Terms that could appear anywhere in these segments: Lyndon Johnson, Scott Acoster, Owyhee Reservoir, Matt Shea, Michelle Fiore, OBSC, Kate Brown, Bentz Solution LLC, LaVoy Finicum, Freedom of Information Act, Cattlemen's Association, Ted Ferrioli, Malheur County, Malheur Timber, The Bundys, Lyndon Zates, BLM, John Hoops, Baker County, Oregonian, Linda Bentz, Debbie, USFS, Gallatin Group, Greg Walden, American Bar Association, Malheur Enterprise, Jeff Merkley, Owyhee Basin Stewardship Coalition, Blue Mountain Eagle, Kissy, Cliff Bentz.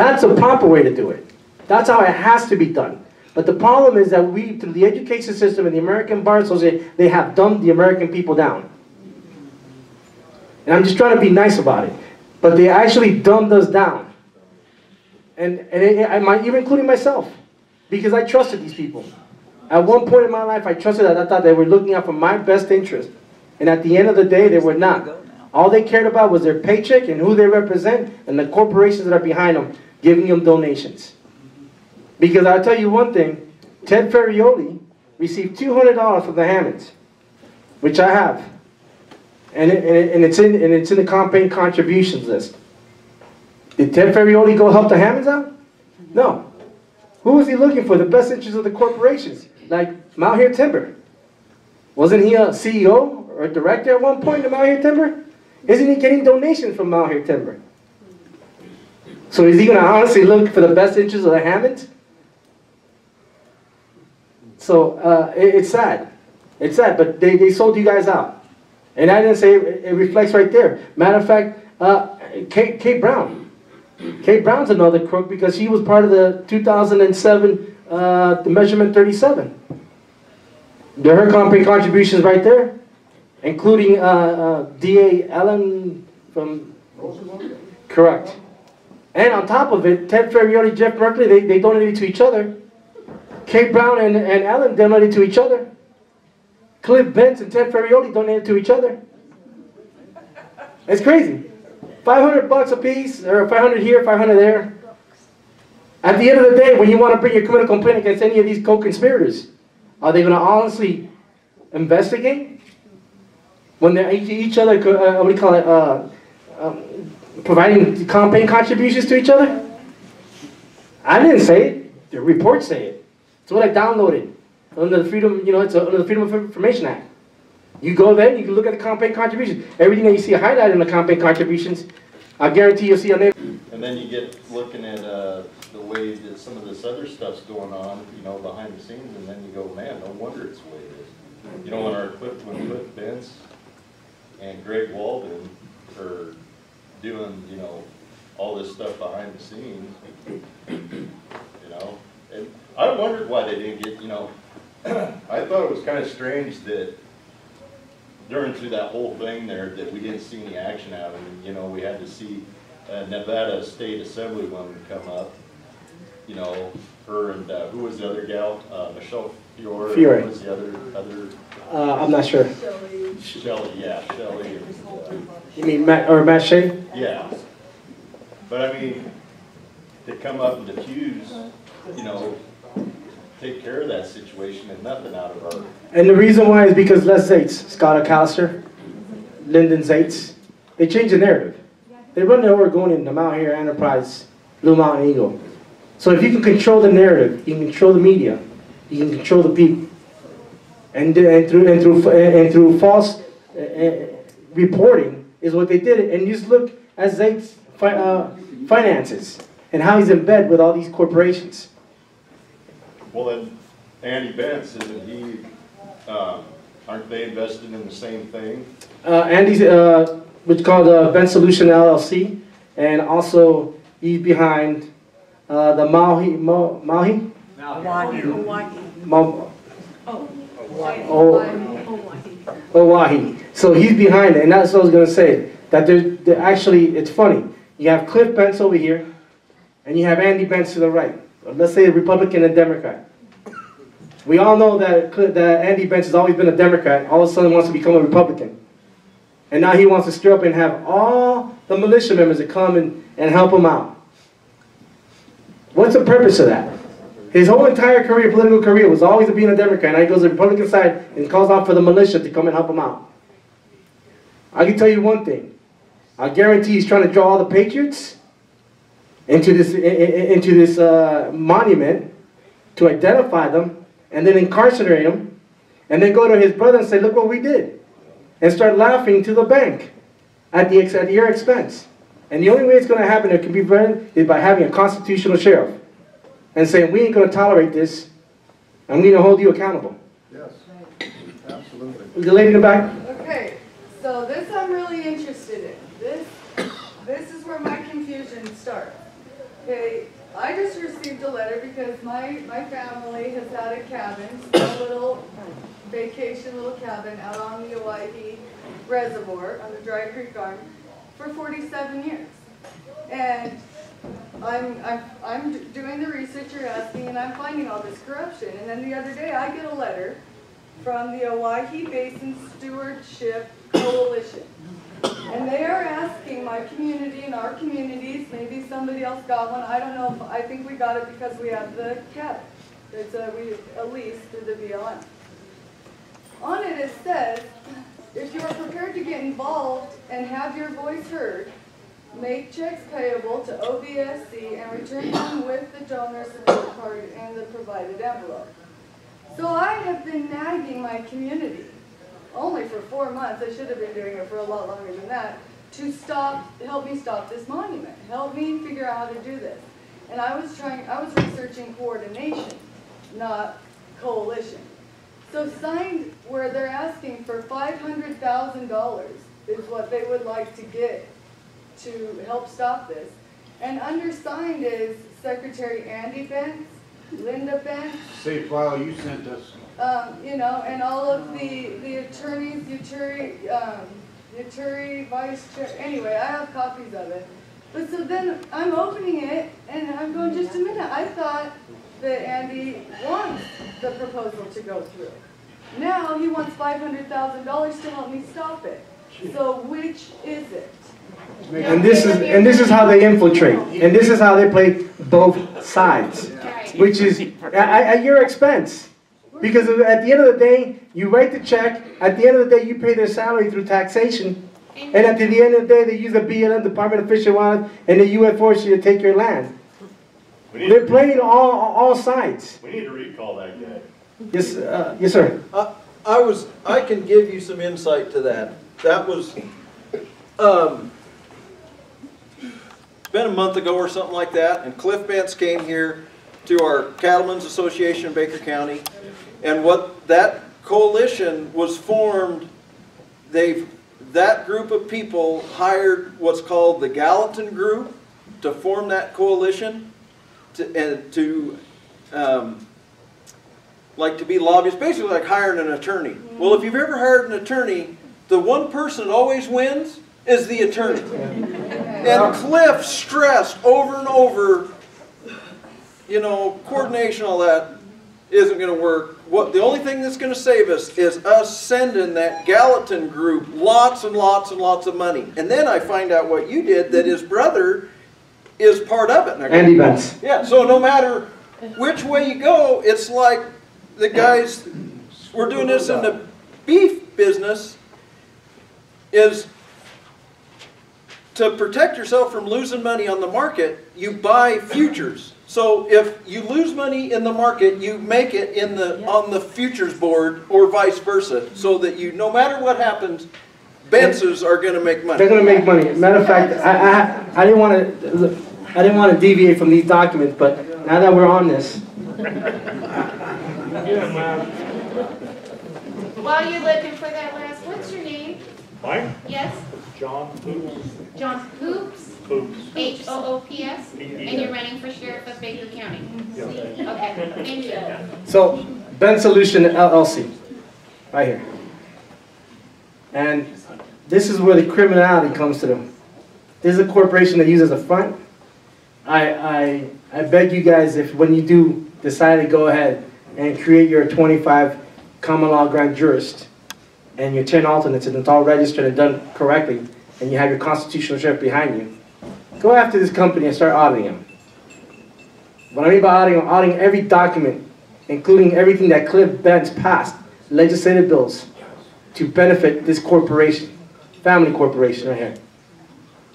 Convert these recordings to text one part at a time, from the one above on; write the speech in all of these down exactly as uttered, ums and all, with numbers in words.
That's the proper way to do it. That's how it has to be done. But the problem is that we, through the education system and the American Bar Association, they have dumbed the American people down. And I'm just trying to be nice about it. But they actually dumbed us down. And, and it, I might, even including myself. Because I trusted these people. At one point in my life, I trusted that I thought they were looking out for my best interest. And at the end of the day, they were not. All they cared about was their paycheck and who they represent and the corporations that are behind them, giving them donations. Because I'll tell you one thing, Ted Ferrioli received two hundred dollars from the Hammonds, which I have. And, it, and, it, and, it's in, and it's in the campaign contributions list. Did Ted Ferrioli go help the Hammonds out? No. Who was he looking for? The best interests of the corporations, like Malheur Timber. Wasn't he a C E O or a director at one point of Malheur Timber? Isn't he getting donations from Malheur Timber? So is he going to honestly look for the best interests of the Hammonds? So uh, it, it's sad. It's sad, but they, they sold you guys out. And I didn't say it, it reflects right there. Matter of fact, uh, Kate, Kate Brown. Kate Brown's another crook because she was part of the two thousand seven uh, the Measurement thirty-seven. There are her company contributions right there, including uh, uh, D A Allen from... Correct. And on top of it, Ted Ferrioli, Jeff Merkley, they, they donated to each other. Kate Brown and, and Allen donated to each other. Cliff Bentz and Ted Ferrioli donated to each other. It's crazy. five hundred bucks a piece, or five hundred here, five hundred there. At the end of the day, when you want to bring your criminal complaint against any of these co-conspirators, are they going to honestly investigate? When they're each other, uh, what do you call it, uh, um, providing campaign contributions to each other? I didn't say it. The reports say it. It's what I downloaded under the Freedom, you know, it's under the Freedom of Information Act. You go there, you can look at the campaign contributions. Everything that you see highlighted in the campaign contributions, I guarantee you'll see on there. And then you get looking at uh, the way that some of this other stuff's going on, you know, behind the scenes, and then you go, man, no wonder it's the way it is. You know, when our Cliff, when Cliff Bentz and Greg Walden are doing, you know, all this stuff behind the scenes, you know, and I wondered why they didn't get, you know, I thought it was kind of strange that during through that whole thing there that we didn't see any action out of it. You know, we had to see uh, Nevada State Assemblywoman come up, you know, her and uh, who was the other gal? Uh, Michelle Fiore. Fiore. Who was the other? other uh, I'm not sure. Shelley, yeah, Shelley. Uh, you mean Matt, or Matt Shea? Yeah. But I mean, to come up and diffuse, you know, take care of that situation and nothing out of her. And the reason why is because Les Zaitz, Scott Acoster, Lyndon Zates, they change the narrative. They run the Oregonian, the Malheur Enterprise, Blue Mountain Eagle. So if you can control the narrative, you can control the media, you can control the people. And, and, through, and, through, and through false uh, uh, reporting is what they did. And you just look at Zaitz' fi uh, finances and how he's in bed with all these corporations. Well, then, Andy Bentz, isn't he, um, aren't they invested in the same thing? Uh, Andy's, uh, what's called uh, Bentz Solution L L C, and also he's behind uh, the Malheur, Malheur? Malheur. Owyhee. So he's behind it, and that's what I was going to say, that they're, they're actually, it's funny, you have Cliff Bentz over here, and you have Andy Bentz to the right. Let's say a Republican and Democrat. We all know that, that Andy Bentz has always been a Democrat, all of a sudden wants to become a Republican. And now he wants to stir up and have all the militia members to come and, and help him out. What's the purpose of that? His whole entire career, political career, was always being a Democrat. Now he goes to the Republican side and calls out for the militia to come and help him out. I can tell you one thing. I guarantee he's trying to draw all the patriots into this, into this uh, monument to identify them and then incarcerate them and then go to his brother and say, look what we did, and start laughing to the bank at, the ex at your expense. And the only way it's going to happen, it can be prevented, is by having a constitutional sheriff and saying, we ain't going to tolerate this and we going to hold you accountable. Yes, absolutely. Is the lady in the back? Okay, so this I'm really interested in. This, this is where my confusion starts. Okay, I just received a letter because my, my family has had a cabin, a little vacation little cabin out on the Owyhee Reservoir on the Dry Creek Arm for forty-seven years. And I'm, I'm, I'm doing the research you're asking, and I'm finding all this corruption. And then the other day, I get a letter from the Owyhee Basin Stewardship Coalition. And they are asking my community and our communities, maybe somebody else got one, I don't know, if, I think we got it because we have the cabin. It's a, we, a lease through the B L M. On it, it says, if you are prepared to get involved and have your voice heard, make checks payable to O B S C and return them with the donor support card and the provided envelope. So I have been nagging my community, only for four months, I should have been doing it for a lot longer than that, to stop, help me stop this monument, help me figure out how to do this. And I was trying, I was researching coordination, not coalition. So signed where they're asking for five hundred thousand dollars is what they would like to get to help stop this. And undersigned is Secretary Andy Bentz, Linda Bentz. Safe file you sent us. Um, you know, and all of the, the attorneys, the attorney, um, the attorney, vice chair, anyway, I have copies of it. But so then I'm opening it and I'm going, just a minute, I thought that Andy wants the proposal to go through. Now he wants five hundred thousand dollars to help me stop it. So which is it? And this is and this is how they infiltrate, and this is how they play both sides, which is at, at your expense. Because at the end of the day, you write the check. At the end of the day, you pay their salary through taxation, and at the end of the day, they use the B L M, Department of Fish and Wildlife, and the U S Forest to take your land. They're playing all all sides. We need to recall that guy. Yes, uh, yes, sir. I, I was. I can give you some insight to that. That was. Um, been a month ago or something like that, and Cliff Bentz came here to our Cattlemen's Association in Baker County, and what that coalition was formed, they've, that group of people hired what's called the Gallatin Group to form that coalition to, and to um, like to be lobbyists, basically like hiring an attorney. Well, if you've ever hired an attorney, the one person that always wins is the attorney. And Cliff stressed over and over, you know, coordination, all that isn't going to work. What the only thing that's going to save us is us sending that Gallatin group lots and lots and lots of money. And then I find out what you did, that his brother is part of it. Andy Bentz. Yeah, so no matter which way you go, it's like the guys, we're doing this in the beef business, is to protect yourself from losing money on the market, you buy futures. So if you lose money in the market, you make it in the, yeah. on the futures board or vice versa, so that you, no matter what happens, Bentz's are going to make money. They're going to make money. Matter of fact, I, I, I didn't want to, I didn't want to deviate from these documents, but now that we're on this. While you're looking for that last, what's your name? Mine? Yes. John Hoops. John Hoops? Hoops. H O O P S? And you're running for sheriff of Baker County? Yeah. Okay, thank you. So, Bentz Solution L L C, right here. And this is where the criminality comes to them. This is a corporation that uses a front. I, I, I beg you guys, if when you do decide to go ahead and create your twenty-five common law grand jurist, and your ten alternates, and it's all registered and done correctly, and you have your constitutional sheriff behind you, go after this company and start auditing them. What I mean by auditing, auditing every document, including everything that Cliff Bentz passed, legislative bills, to benefit this corporation, family corporation right here.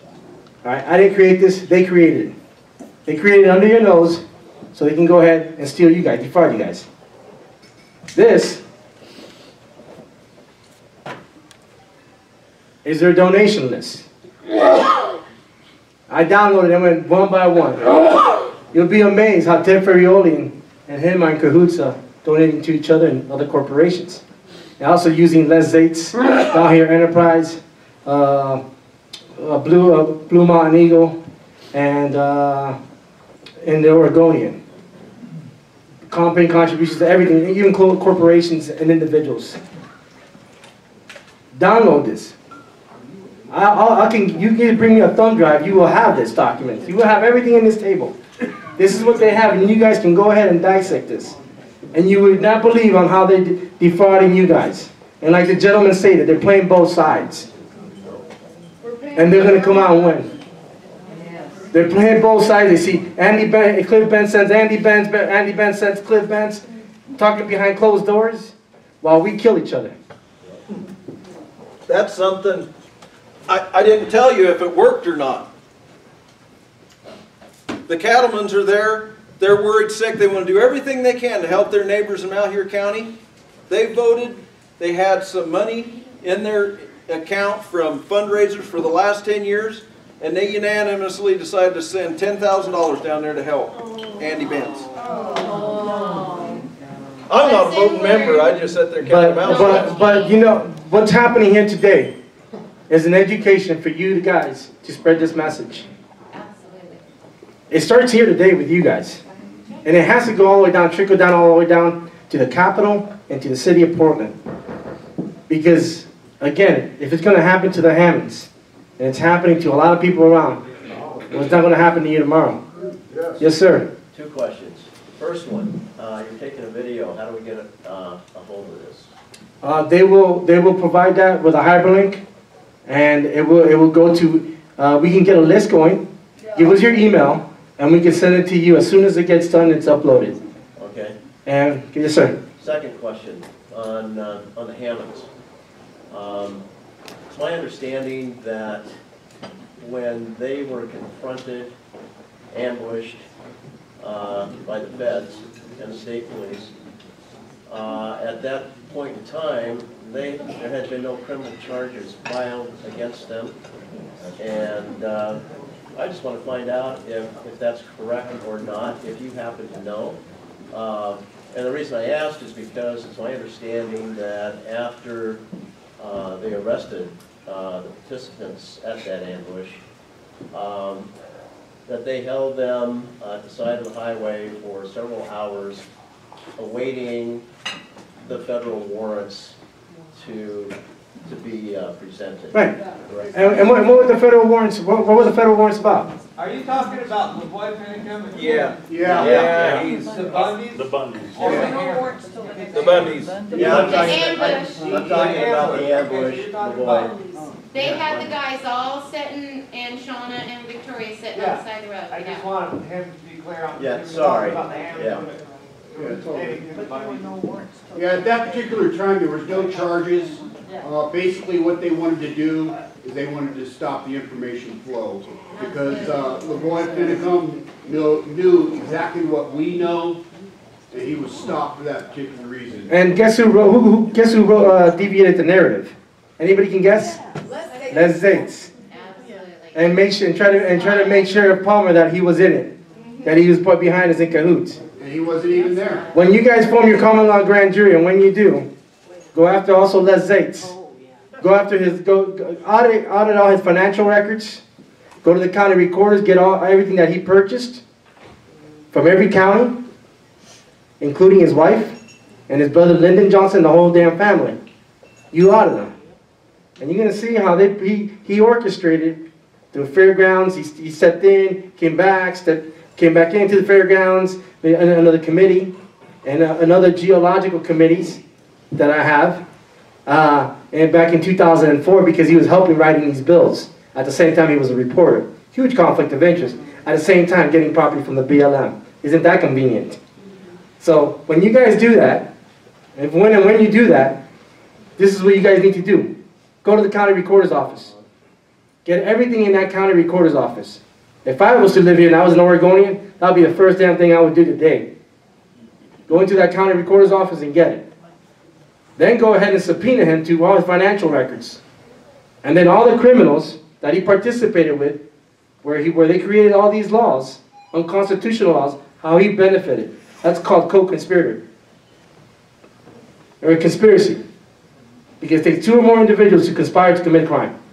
All right, I didn't create this, they created it. They created it under your nose, so they can go ahead and steal you guys, defraud you guys. This is their donation list. I downloaded them and went one by one. You'll be amazed how Ted Ferrioli and him are in cahoots donating to each other and other corporations. They're also using Les Zaitz, Malheur Enterprise, uh, uh, Blue, uh, Blue Mountain Eagle, and uh, and the Oregonian. Campaign contributions to everything, even corporations and individuals. Download this. I, I, I can. You can bring me a thumb drive. You will have this document. You will have everything in this table. This is what they have, and you guys can go ahead and dissect this. And you would not believe on how they're defrauding you guys. And like the gentleman stated, they're playing both sides. And they're going to come out and win. They're playing both sides. They see Andy Bentz, Cliff Bentz sends Andy Bentz, Andy Bentz sends Cliff Bentz, talking behind closed doors while we kill each other. That's something I, I didn't tell you if it worked or not. The cattlemen's are there. They're worried sick. They want to do everything they can to help their neighbors in Malheur County. They voted. They had some money in their account from fundraisers for the last ten years. And they unanimously decided to send ten thousand dollars down there to help Andy Bentz. Oh. I'm not a voting member, I just sat there and kept them out. But, but you know, what's happening here today is an education for you guys to spread this message. Absolutely. It starts here today with you guys. And it has to go all the way down, trickle down all the way down to the Capitol and to the city of Portland. Because, again, if it's going to happen to the Hammonds, and it's happening to a lot of people around. Well, it's not going to happen to you tomorrow. Yes, yes sir. Two questions. First one, uh, you're taking a video. How do we get a, uh, a hold of this? Uh, they will. They will provide that with a hyperlink, and it will. It will go to. Uh, we can get a list going. Yeah. Give us your email, and we can send it to you as soon as it gets done. It's uploaded. Okay. And yes, sir. Second question on uh, on the Hammonds. Um, It's my understanding that when they were confronted, ambushed uh, by the feds and the state police, uh, at that point in time, they, there had been no criminal charges filed against them. And uh, I just want to find out if, if that's correct or not, if you happen to know. Uh, and the reason I asked is because it's my understanding that after Uh, they arrested uh, the participants at that ambush, um, that they held them uh, at the side of the highway for several hours awaiting the federal warrants to to be uh, presented. Right. Correct. And, and what, what were the federal warrants? What, what were the federal warrants about? Are you talking about LaVoy Finicum? Yeah. Yeah. Yeah. Yeah. He's the Bundys? The Bundys. Oh, yeah. The Bundys. Yeah, I'm talking, I, I'm talking about the ambush. LaVoy. They yeah. had the guys all sitting and Shauna and Victoria sitting yeah. outside the road. I yeah. just wanted him to be clear on yeah, sorry. About the ambush. Yeah. Yeah. yeah, at that particular time there was no charges. Uh, basically what they wanted to do is they wanted to stop the information flow because uh, LaVoy Finicum knew, knew exactly what we know, and he was stopped for that particular reason. And guess who wrote, who, who, guess who wrote, uh, deviated the narrative? Anybody can guess? Yeah. Les Zaitz. And make sure and try to and try to make sure Palmer that he was in it, that he was put behind us in cahoots. And he wasn't even there. When you guys form your common law grand jury, and when you do. Go after also Les Zaitz. Oh, yeah. Go after his, go, go audit, audit all his financial records. Go to the county recorders, get all everything that he purchased from every county, including his wife and his brother Lyndon Johnson, the whole damn family. You audit them. And you're going to see how they, he, he orchestrated through fairgrounds. He, he stepped in, came back, stepped, came back into the fairgrounds, another committee, and uh, another geological committees. That I have, uh, and back in two thousand four because he was helping writing these bills. At the same time he was a reporter. Huge conflict of interest. At the same time getting property from the B L M. Isn't that convenient? So when you guys do that, if when and when you do that, this is what you guys need to do. Go to the county recorder's office. Get everything in that county recorder's office. If I was to live here and I was an Oregonian, that would be the first damn thing I would do today. Go into that county recorder's office and get it. Then go ahead and subpoena him to all his financial records. And then all the criminals that he participated with, where, he, where they created all these laws, unconstitutional laws, how he benefited. That's called co-conspirator. Or a conspiracy. Because it takes two or more individuals to conspire to commit a crime.